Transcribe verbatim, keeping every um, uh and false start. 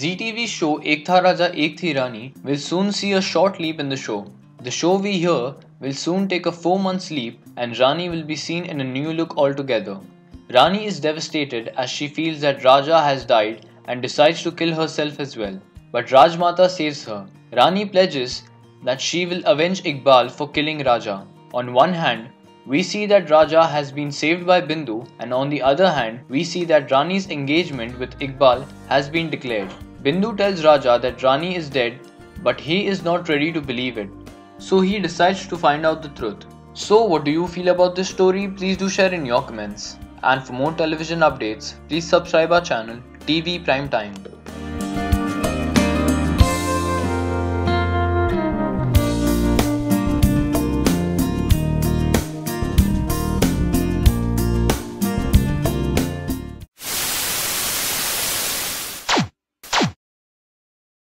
Zee T V show Ek Tha Raja Ek Thi Rani will soon see a short leap in the show. The show we hear will soon take a four month leap and Rani will be seen in a new look altogether. Rani is devastated as she feels that Raja has died and decides to kill herself as well. But Rajmata saves her. Rani pledges that she will avenge Iqbal for killing Raja. On one hand, we see that Raja has been saved by Bindu, and on the other hand, we see that Rani's engagement with Iqbal has been declared. Bindu tells Raja that Rani is dead, but he is not ready to believe it. So he decides to find out the truth. So what do you feel about this story? Please do share in your comments. And for more television updates, please subscribe our channel T V Prime Time.